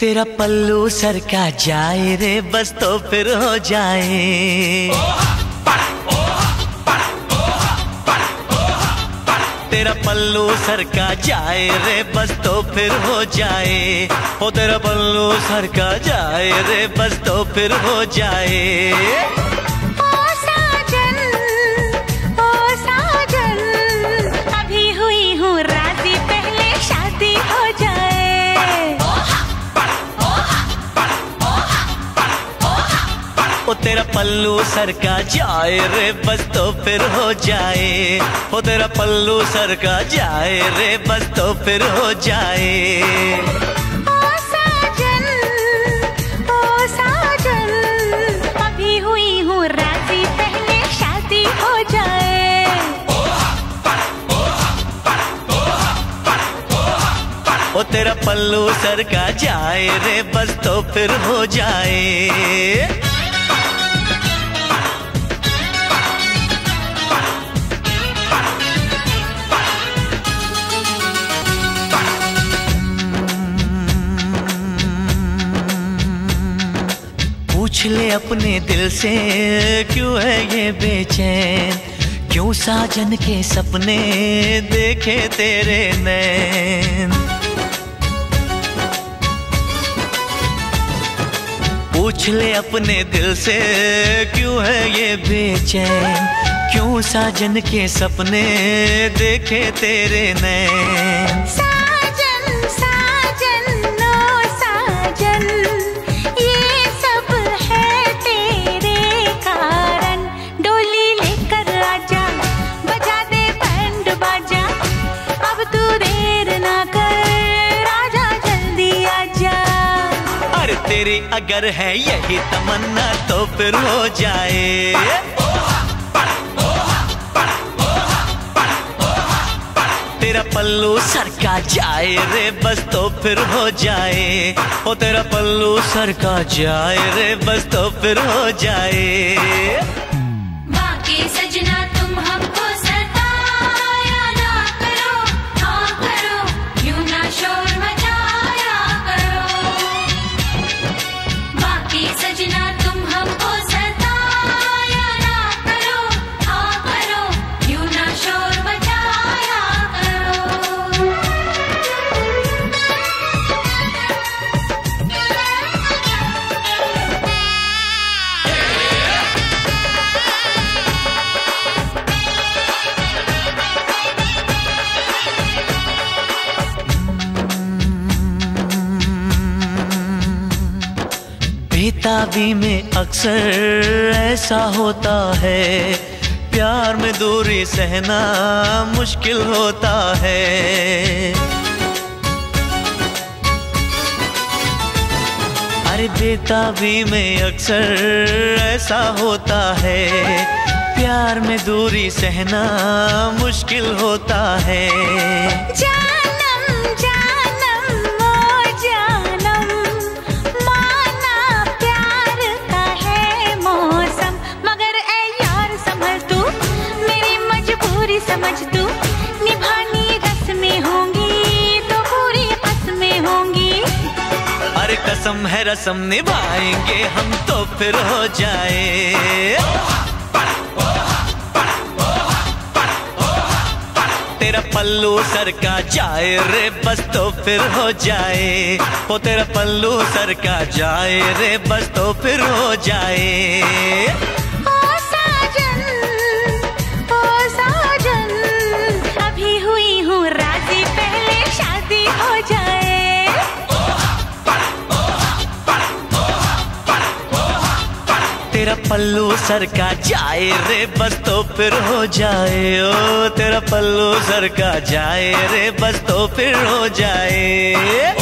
तेरा पल्लू सरका जाए रे बस तो फिर हो जाए। तेरा पल्लू सरका जाए रे बस तो फिर हो जाए। ओ तेरा पल्लू सरका जाए रे बस तो फिर हो जाए। ओ साजन अभी हुई हूँ राजी पहले शादी हो जाए। ओ तेरा पल्लू सरका जाए रे बस तो फिर हो जाए। ओ तेरा पल्लू सरका जाए रे बस तो फिर हो जाए। ओ साजन अभी हुई हूँ राजी पहले शादी हो जाए। ओ तेरा पल्लू सरका जाए रे बस तो फिर हो जाए। पूछ ले अपने दिल से क्यों है ये बेचैन, क्यों साजन के सपने देखे तेरे नैन। पूछ ले अपने दिल से क्यों है ये बेचैन, क्यों साजन के सपने देखे तेरे नैन। तेरी अगर है यही तमन्ना तो फिर हो जाए। तेरा पल्लू सरका जाए रे बस तो फिर हो जाए। ओ तेरा पल्लू सरका जाए रे बस तो फिर हो जाए। बाकी सजना तुम हमको सताया ना करो, हाँ करो यूं ना शोर मचाया करो। सजना तुम हमको सताया ना करो, हाँ करो यूं ना शोर मचाया करो। बेताबी में अक्सर ऐसा होता है, प्यार में दूरी सहना मुश्किल होता है। अरे बेताबी में अक्सर ऐसा होता है, प्यार में दूरी सहना मुश्किल होता है। समझ तू निभानी रस्में होंगी तो पूरी कसमें होंगी। अरे कसम है रस्म निभाएंगे हम तो फिर हो जाए। तेरा पल्लू सरका जाए रे बस तो फिर हो जाए। ओ तेरा पल्लू सरका जाए रे बस तो फिर हो जाए। तेरा पल्लू सरका जाए रे बस तो फिर हो जाए। ओ तेरा पल्लू सरका जाए रे बस तो फिर हो जाए।